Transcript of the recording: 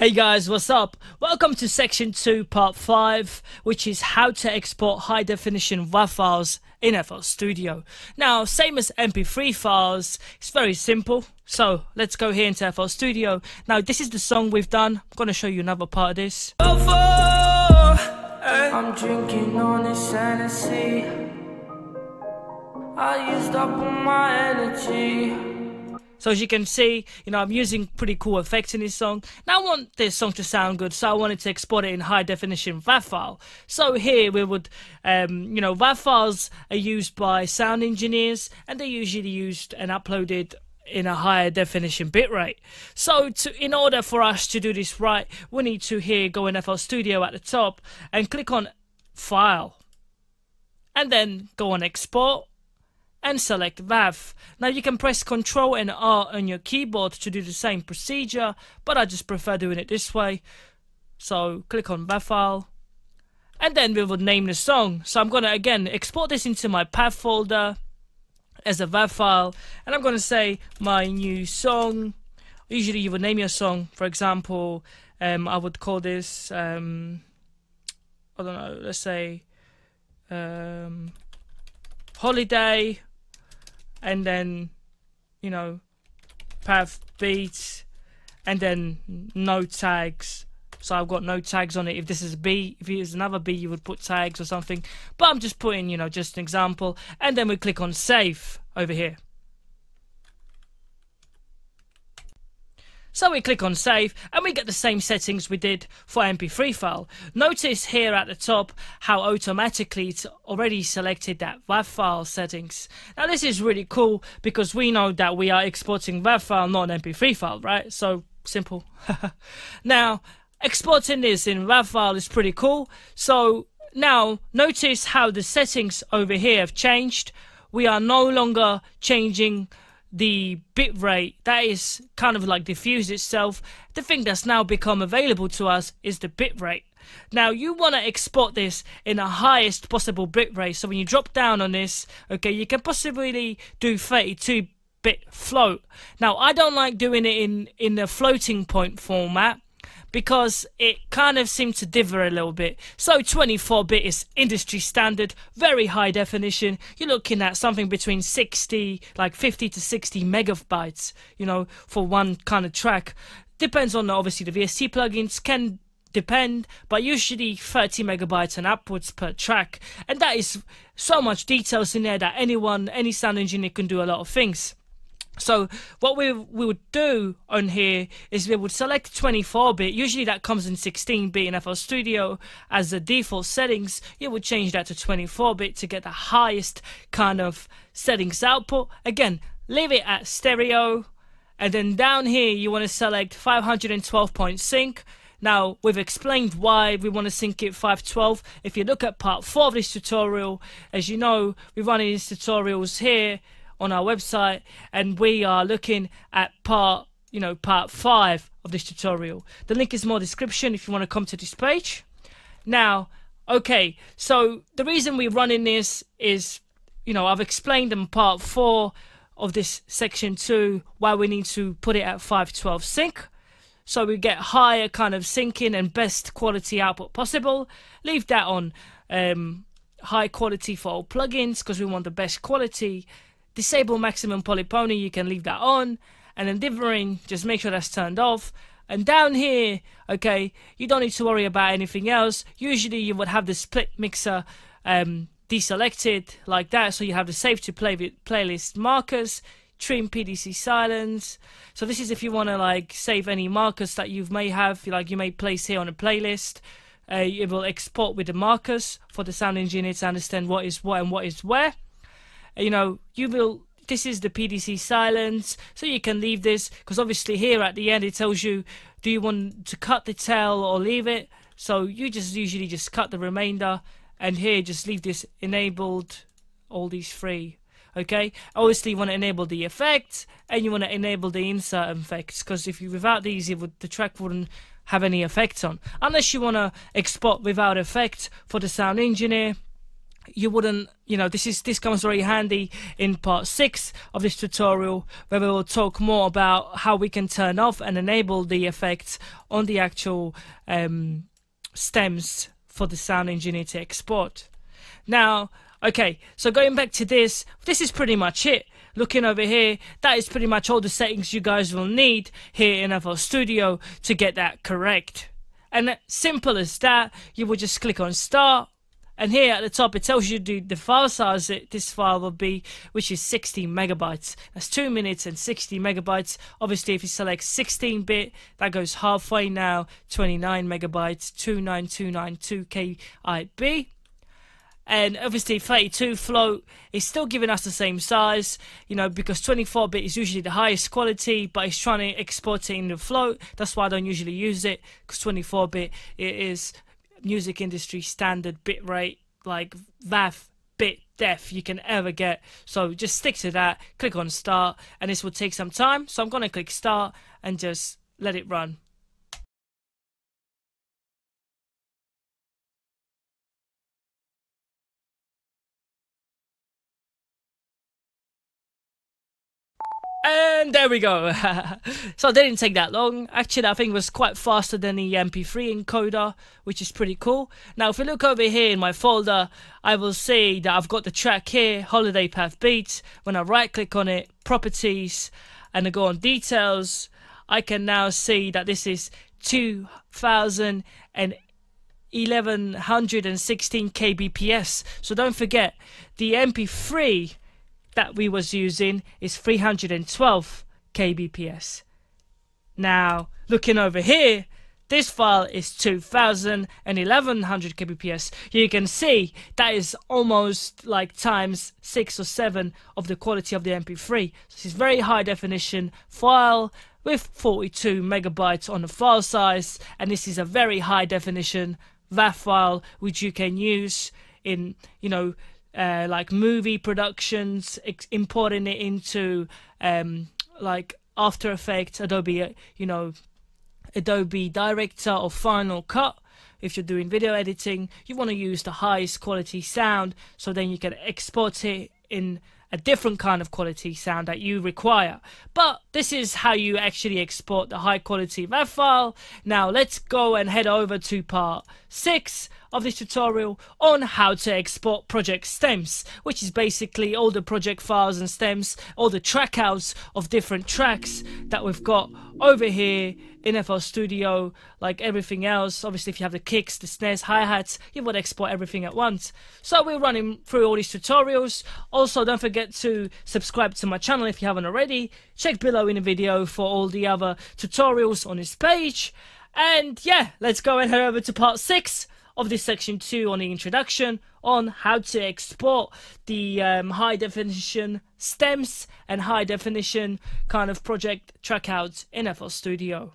Hey guys, what's up? Welcome to section 2 part 5, which is how to export high definition WAV files in FL Studio. Now, same as MP3 files, it's very simple. So let's go here into FL Studio. Now this is the song we've done. I'm going to show you another part of this. I'm drinking on this Hennessy. I used up all my energy. So as you can see, you know, I'm using pretty cool effects in this song. Now I want this song to sound good, so I wanted to export it in high definition WAV file. So here we would, you know, WAV files are used by sound engineers and they're usually used and uploaded in a higher definition bitrate. So in order for us to do this right, we need to here go in FL Studio at the top and click on File and then go on Export and select WAV. Now you can press Ctrl and R on your keyboard to do the same procedure, but I just prefer doing it this way. So click on WAV file and then we will name the song. So I'm going to again export this into my path folder as a WAV file and I'm going to say my new song. Usually you would name your song, for example, I would call this, I don't know, let's say Holiday. And then, you know, path beat, and then no tags. So I've got no tags on it. If this is B, if it is another B, you would put tags or something. But I'm just putting, you know, just an example. And then we click on save over here. So we click on save and we get the same settings we did for MP3 file. Notice here at the top how automatically it's already selected that WAV file settings. Now this is really cool because we know that we are exporting WAV file, not an MP3 file, right? So simple. Now exporting this in WAV file is pretty cool. So now notice how the settings over here have changed. We are no longer changing the bitrate, that is kind of like diffused itself. The thing that's now become available to us is the bitrate. Now you want to export this in the highest possible bitrate. So when you drop down on this, okay, you can possibly do 32-bit float. Now I don't like doing it in the floating point format because it kind of seems to differ a little bit. So 24-bit is industry standard, very high definition. You're looking at something between 50 to 60 megabytes, you know, for one kind of track. Depends on, obviously, the VST plugins can depend, but usually 30 megabytes and upwards per track. And that is so much details in there that anyone, any sound engineer can do a lot of things. So what we would do on here is we would select 24-bit. Usually that comes in 16-bit in FL Studio as the default settings. You would change that to 24-bit to get the highest kind of settings output. Again, leave it at stereo. And then down here, you want to select 512-point sync. Now, we've explained why we want to sync it 512. If you look at part 4 of this tutorial, as you know, we're running these tutorials here on our website and we are looking at part 5 of this tutorial. The link is more description if you want to come to this page. Now, okay, so the reason we're running this is, you know, I've explained in part 4 of this section 2 why we need to put it at 512 sync. So we get higher kind of syncing and best quality output possible. Leave that on high quality for all plugins because we want the best quality. Disable maximum polyphony, you can leave that on, and then dithering, just make sure that's turned off. And down here, okay, you don't need to worry about anything else. Usually you would have the split mixer deselected like that, so you have the save to playlist markers, trim PDC silence. So this is if you want to like save any markers that you may have, like you may place here on a playlist. It will export with the markers for the sound engineer to understand what is what and what is where. You know, you will, this is the PDC silence, so you can leave this because obviously here at the end it tells you do you want to cut the tail or leave it, so you just usually just cut the remainder, and here just leave this enabled, all these three. Okay, obviously you want to enable the effects and you want to enable the insert effects because if you without these it would, the track wouldn't have any effects on, unless you want to export without effect for the sound engineer. you wouldn't, you know, this comes very handy in part 6 of this tutorial, where we will talk more about how we can turn off and enable the effects on the actual stems for the sound engineer to export. Now, okay, so going back to this, this is pretty much it. Looking over here, that is pretty much all the settings you guys will need here in FL Studio to get that correct. And simple as that, you will just click on Start, and here at the top it tells you the file size that this file will be, which is 16 megabytes. That's 2 minutes and 60 megabytes. Obviously, if you select 16-bit, that goes halfway now, 29 megabytes, 29292 KIB. And obviously 32 float is still giving us the same size, you know, because 24-bit is usually the highest quality, but it's trying to export it in the float. That's why I don't usually use it, because 24-bit, it is music industry standard bit rate, like WAV bit def you can ever get. So just stick to that, click on Start, and this will take some time. So I'm going to click Start and just let it run. And there we go. So it didn't take that long. Actually, I think it was quite faster than the MP3 encoder, which is pretty cool. Now, if we look over here in my folder, I will see that I've got the track here, Holiday Path Beats. When I right-click on it, Properties, and I go on Details, I can now see that this is 2,116 kbps. So don't forget, the MP3 that we was using is 312 kbps. Now, looking over here, this file is 2,100 kbps. You can see that is almost like times 6 or 7 of the quality of the MP3. So this is very high definition file with 42 megabytes on the file size, and this is a very high definition WAV file which you can use in, you know, like movie productions, importing it into like After Effects, Adobe, you know, Adobe Director or Final Cut. If you're doing video editing, you want to use the highest quality sound, so then you can export it in a different kind of quality sound that you require. But this is how you actually export the high quality WAV file. Now let's go and head over to part 6 of this tutorial on how to export project stems, which is basically all the project files and stems, all the trackouts of different tracks that we've got over here in FL Studio, like everything else. Obviously, if you have the kicks, the snares, hi-hats, you want to export everything at once. So we're running through all these tutorials. Also, don't forget to subscribe to my channel if you haven't already. Check below in the video for all the other tutorials on this page. And yeah, let's go and head over to part 6 of this section 2 on the introduction on how to export the high definition stems and high definition kind of project trackouts in FL Studio.